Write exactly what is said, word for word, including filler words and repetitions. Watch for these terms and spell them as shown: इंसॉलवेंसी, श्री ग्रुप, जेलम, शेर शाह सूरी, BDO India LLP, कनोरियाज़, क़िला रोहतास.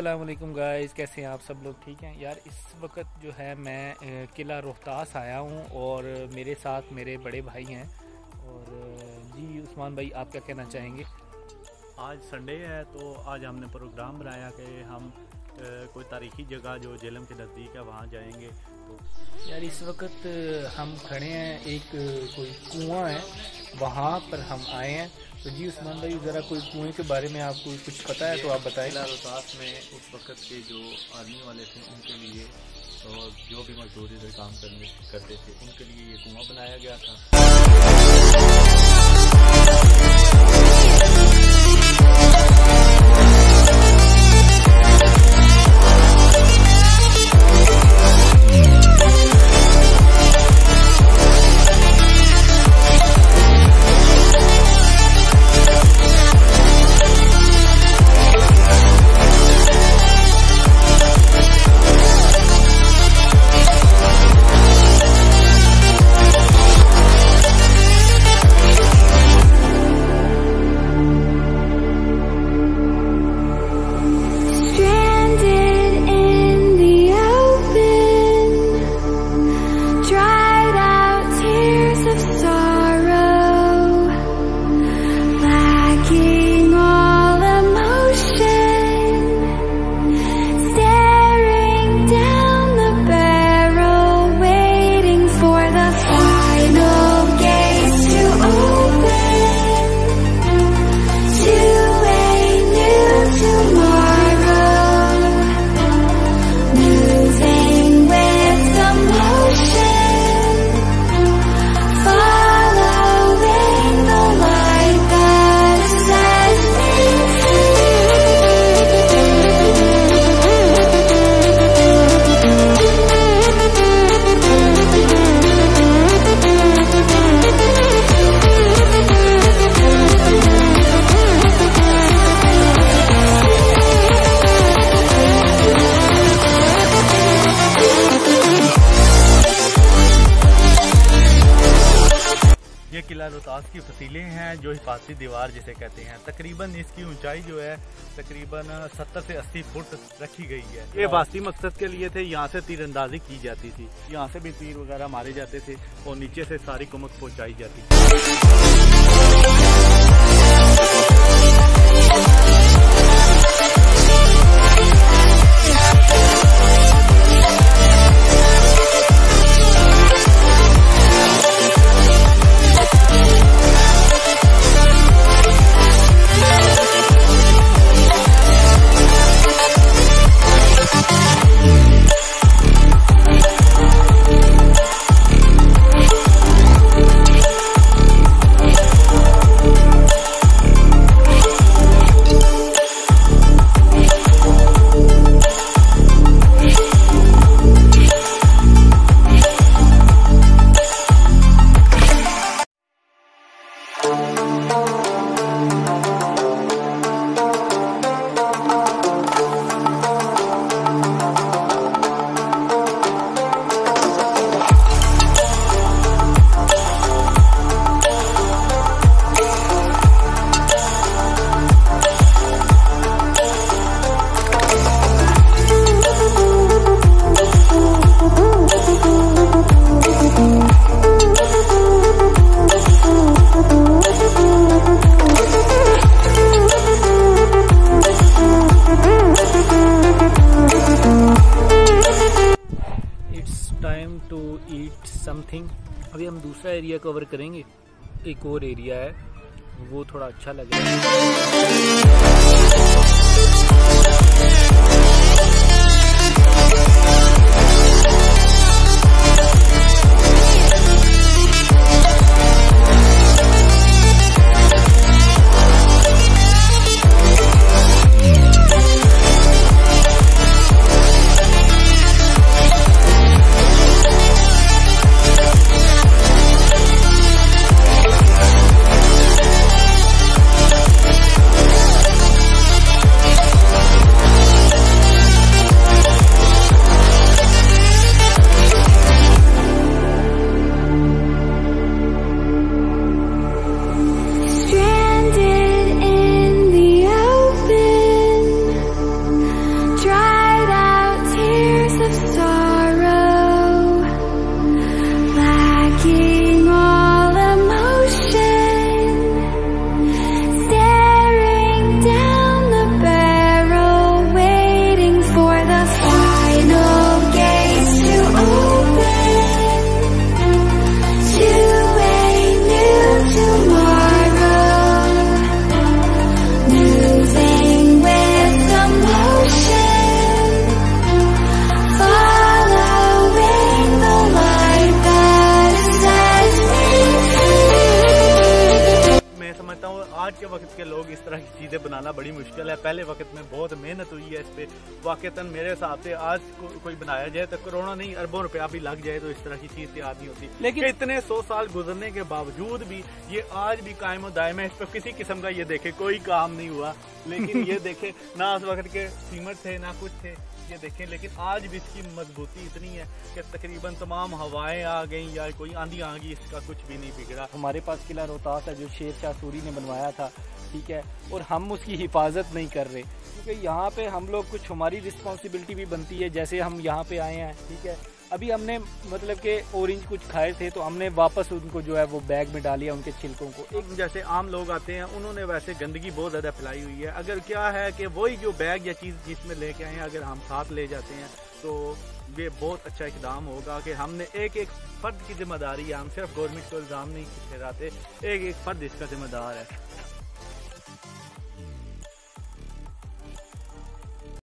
अस्सलाम वालेकुम गाइस, कैसे हैं आप सब लोग? ठीक हैं यार। इस वक्त जो है मैं क़िला रोहतास आया हूं और मेरे साथ मेरे बड़े भाई हैं। और जी उस्मान भाई, आप क्या कहना चाहेंगे? आज संडे है तो आज हमने प्रोग्राम बनाया कि हम कोई तारीखी जगह जो जेलम के नज़दीक है वहाँ जाएंगे। तो यार इस वक्त हम खड़े हैं, एक कोई कुआं है वहाँ पर हम आए हैं। तो जी उस्मान भाई, ज़रा कोई कुएं के बारे में आपको कुछ पता है तो आप बताएं। क़िला रोहतास में उस वक्त के जो आर्मी वाले थे उनके लिए और जो भी मजदूर इधर काम करने करते थे उनके लिए ये कुआँ बनाया गया था। क़िला रोहतास की फसीलें हैं जो हिफाजती दीवार जिसे कहते हैं। तकरीबन इसकी ऊंचाई जो है तकरीबन सत्तर से अस्सी फुट रखी गई है। ये हिफाजती मकसद के लिए थे। यहाँ से तीरंदाजी की जाती थी, यहाँ से भी तीर वगैरह मारे जाते थे और नीचे से सारी कुमक पहुँचाई जाती थी। अभी हम दूसरा एरिया कवर करेंगे, एक और एरिया है वो थोड़ा अच्छा लग रहा पहले वक्त में बहुत मेहनत हुई है इस पर। वाकता मेरे हिसाब से आज को, कोई बनाया जाए तो करोड़ों नहीं अरबों रुपया भी लग जाए तो इस तरह की चीज़ तैयार नहीं होती। लेकिन इतने सौ साल गुजरने के बावजूद भी ये आज भी कायम दायम है। इस पर किसी किस्म का ये देखे कोई काम नहीं हुआ। लेकिन ये देखे ना उस वक्त के कीमत थे ना कुछ थे ये देखें, लेकिन आज भी इसकी मजबूती इतनी है कि तकरीबन तमाम हवाएं आ गईं या कोई आंधी आ गई, इसका कुछ भी नहीं बिगड़ा। हमारे पास किला रोहतास है जो शेर शाह सूरी ने बनवाया था, ठीक है, और हम उसकी हिफाजत नहीं कर रहे क्योंकि यहाँ पे हम लोग कुछ हमारी रिस्पॉन्सिबिलिटी भी बनती है। जैसे हम यहाँ पे आए हैं, ठीक है, अभी हमने मतलब के ऑरेंज कुछ खाए थे तो हमने वापस उनको जो है वो बैग में डालिया उनके छिलकों को। एक जैसे आम लोग आते हैं उन्होंने वैसे गंदगी बहुत ज़्यादा फैलाई हुई है। अगर क्या है कि वही जो बैग या चीज़ जिसमें लेके आए हैं अगर हम साथ ले जाते हैं तो ये बहुत अच्छा इकदाम होगा कि हमने एक एक फ़र्द की जिम्मेदारी है। हम सिर्फ गवर्नमेंट को इल्ज़ाम नहीं ठहराते, एक एक फ़र्द इसका जिम्मेदार है।